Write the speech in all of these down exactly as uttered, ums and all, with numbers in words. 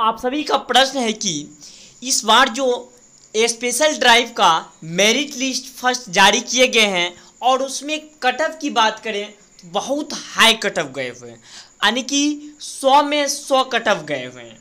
आप सभी का प्रश्न है कि इस बार जो स्पेशल ड्राइव का मेरिट लिस्ट फर्स्ट जारी किए गए हैं और उसमें कट ऑफ की बात करें तो बहुत हाई कट ऑफ गए हुए हैं, यानी कि सौ में सौ कट ऑफ गए हुए हैं।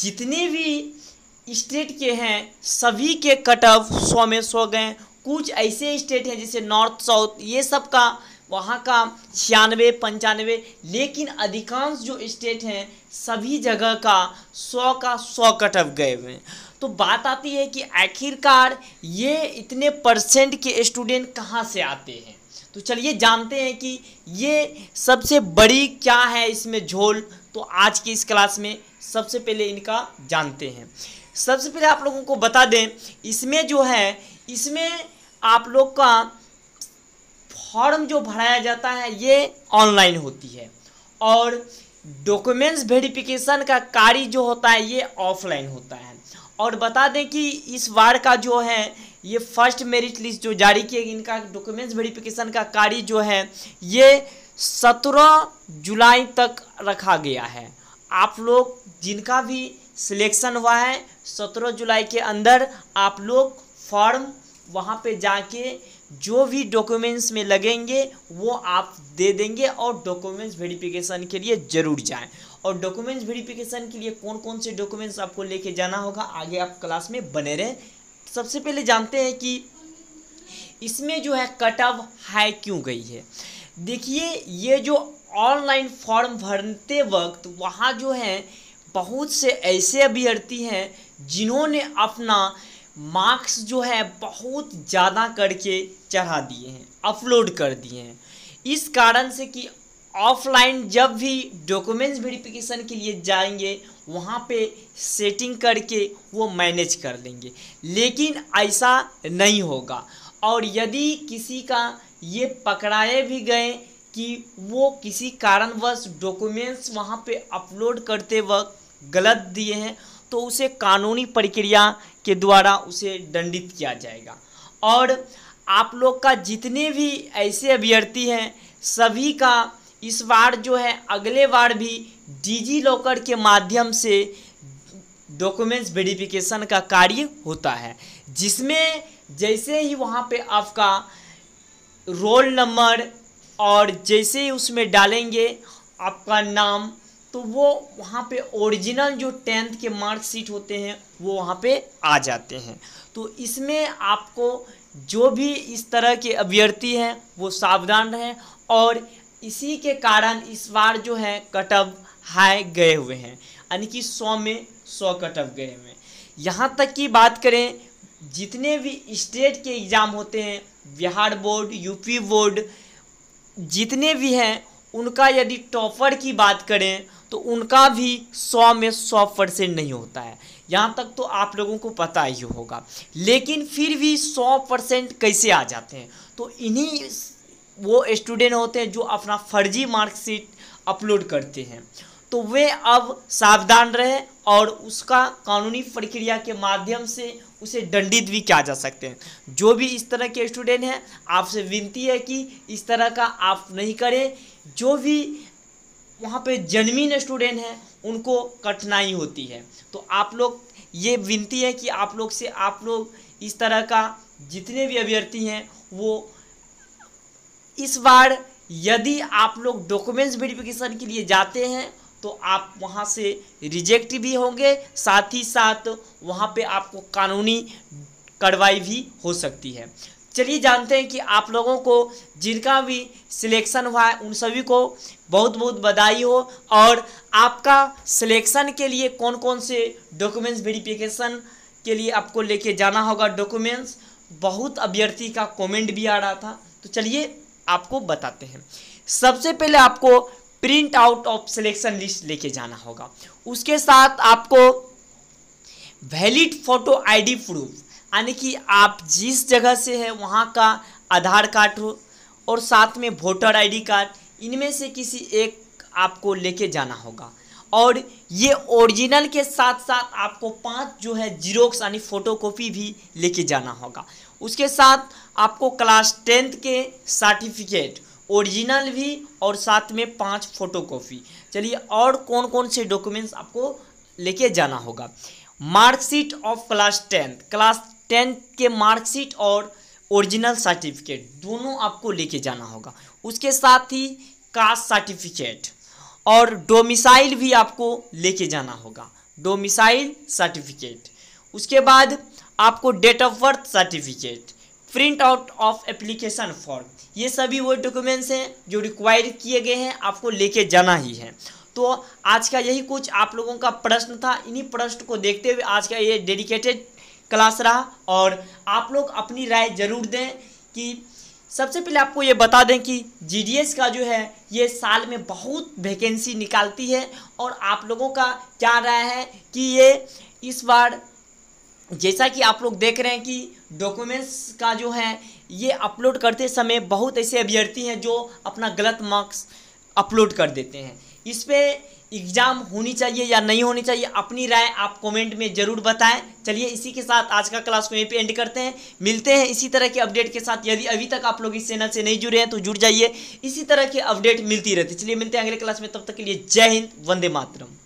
जितने भी स्टेट के हैं सभी के कट ऑफ सौ में सौ गए हैं। कुछ ऐसे स्टेट हैं जैसे नॉर्थ साउथ ये सब का वहाँ का छियानवे पंचानवे, लेकिन अधिकांश जो स्टेट हैं सभी जगह का सौ का सौ कट ऑफ गए हुए हैं। तो बात आती है कि आखिरकार ये इतने परसेंट के स्टूडेंट कहाँ से आते हैं। तो चलिए जानते हैं कि ये सबसे बड़ी क्या है इसमें झोल। तो आज की इस क्लास में सबसे पहले इनका जानते हैं। सबसे पहले आप लोगों को बता दें इसमें जो है इसमें आप लोग का फॉर्म जो भराया जाता है ये ऑनलाइन होती है और डॉक्यूमेंट्स वेरिफिकेशन का कार्य जो होता है ये ऑफलाइन होता है। और बता दें कि इस बार का जो है ये फर्स्ट मेरिट लिस्ट जो जारी किए इनका डॉक्यूमेंट्स वेरिफिकेशन का कार्य जो है ये सत्रह जुलाई तक रखा गया है। आप लोग जिनका भी सिलेक्शन हुआ है सत्रह जुलाई के अंदर आप लोग फॉर्म वहाँ पे जाके जो भी डॉक्यूमेंट्स में लगेंगे वो आप दे देंगे और डॉक्यूमेंट्स वेरिफिकेशन के लिए ज़रूर जाएं। और डॉक्यूमेंट्स वेरिफिकेशन के लिए कौन कौन से डॉक्यूमेंट्स आपको लेके जाना होगा आगे आप क्लास में बने रहें। सबसे पहले जानते हैं कि इसमें जो है कट ऑफ हाई क्यों गई है। देखिए ये जो ऑनलाइन फॉर्म भरते वक्त वहाँ जो है बहुत से ऐसे अभ्यर्थी हैं जिन्होंने अपना मार्क्स जो है बहुत ज़्यादा करके चढ़ा दिए हैं, अपलोड कर दिए हैं। इस कारण से कि ऑफलाइन जब भी डॉक्यूमेंट्स वेरिफिकेशन के लिए जाएंगे वहाँ पे सेटिंग करके वो मैनेज कर लेंगे, लेकिन ऐसा नहीं होगा। और यदि किसी का ये पकड़ाए भी गए कि वो किसी कारणवश डॉक्यूमेंट्स वहाँ पे अपलोड करते वक्त गलत दिए हैं तो उसे कानूनी प्रक्रिया के द्वारा उसे दंडित किया जाएगा। और आप लोग का जितने भी ऐसे अभ्यर्थी हैं सभी का इस बार जो है अगले बार भी डिजी लॉकर के माध्यम से डॉक्यूमेंट्स वेरिफिकेशन का कार्य होता है, जिसमें जैसे ही वहाँ पे आपका रोल नंबर और जैसे ही उसमें डालेंगे आपका नाम तो वो वहाँ पे ओरिजिनल जो टेंथ के मार्कशीट होते हैं वो वहाँ पे आ जाते हैं। तो इसमें आपको जो भी इस तरह के अभ्यर्थी हैं वो सावधान रहें और इसी के कारण इस बार जो है कट ऑफ हाई गए हुए हैं, यानी कि सौ में सौ कट ऑफ गए हुए हैं। यहाँ तक की बात करें जितने भी स्टेट के एग्ज़ाम होते हैं बिहार बोर्ड यूपी बोर्ड जितने भी हैं उनका यदि टॉपर की बात करें तो उनका भी सौ में सौ परसेंट नहीं होता है। यहाँ तक तो आप लोगों को पता ही होगा, लेकिन फिर भी सौ परसेंट कैसे आ जाते हैं। तो इन्हीं वो स्टूडेंट होते हैं जो अपना फर्जी मार्कशीट अपलोड करते हैं। तो वे अब सावधान रहें और उसका कानूनी प्रक्रिया के माध्यम से उसे दंडित भी किया जा सकते हैं। जो भी इस तरह के स्टूडेंट हैं आपसे विनती है कि इस तरह का आप नहीं करें। जो भी वहाँ पे जेन्युइन स्टूडेंट हैं उनको कठिनाई होती है, तो आप लोग ये विनती है कि आप लोग से आप लोग इस तरह का जितने भी अभ्यर्थी हैं वो इस बार यदि आप लोग डॉक्यूमेंट्स वेरिफिकेशन के लिए जाते हैं तो आप वहाँ से रिजेक्ट भी होंगे, साथ ही साथ वहाँ पे आपको कानूनी कार्रवाई भी हो सकती है। चलिए जानते हैं कि आप लोगों को जिनका भी सिलेक्शन हुआ है उन सभी को बहुत बहुत बधाई हो। और आपका सिलेक्शन के लिए कौन कौन से डॉक्यूमेंट्स वेरिफिकेशन के लिए आपको लेके जाना होगा डॉक्यूमेंट्स, बहुत अभ्यर्थी का कमेंट भी आ रहा था, तो चलिए आपको बताते हैं। सबसे पहले आपको print out of selection list लेके जाना होगा, उसके साथ आपको वैलिड फ़ोटो आईडी प्रूफ यानी कि आप जिस जगह से है वहाँ का आधार कार्ड हो और साथ में वोटर आईडी कार्ड, इनमें से किसी एक आपको लेके जाना होगा। और ये ओरिजिनल के साथ साथ आपको पांच जो है जीरोक्स यानी फ़ोटोकॉपी भी लेके जाना होगा। उसके साथ आपको क्लास टेंथ के सर्टिफिकेट ओरिजिनल भी और साथ में पांच फ़ोटोकॉपी। चलिए और कौन कौन से डॉक्यूमेंट्स आपको लेके जाना होगा। Marksheet of class tenth, class tenth के मार्कशीट और ओरिजिनल सर्टिफिकेट दोनों आपको लेके जाना होगा। उसके साथ ही कास्ट सर्टिफिकेट और डोमिसाइल भी आपको लेके जाना होगा, डोमिसाइल सर्टिफिकेट। उसके बाद आपको date of birth certificate, print out of application form, ये सभी वो डॉक्यूमेंट्स हैं जो रिक्वायर किए गए हैं, आपको लेके जाना ही है। तो आज का यही कुछ आप लोगों का प्रश्न था, इन्हीं प्रश्न को देखते हुए आज का ये डेडिकेटेड क्लास रहा। और आप लोग अपनी राय जरूर दें कि सबसे पहले आपको ये बता दें कि जीडीएस का जो है ये साल में बहुत वैकेंसी निकालती है, और आप लोगों का क्या राय है कि ये इस बार, जैसा कि आप लोग देख रहे हैं कि डॉक्यूमेंट्स का जो है ये अपलोड करते समय बहुत ऐसे अभ्यर्थी हैं जो अपना गलत मार्क्स अपलोड कर देते हैं। इस पर एग्ज़ाम होनी चाहिए या नहीं होनी चाहिए, अपनी राय आप कमेंट में ज़रूर बताएं। चलिए इसी के साथ आज का क्लास को यहीं पे एंड करते हैं। मिलते हैं इसी तरह के अपडेट के साथ। यदि अभी तक आप लोग इस चैनल से नहीं जुड़े हैं तो जुड़ जाइए, इसी तरह के अपडेट मिलती रहती है। चलिए मिलते हैं अगले क्लास में, तब तक के लिए जय हिंद, वंदे मातरम।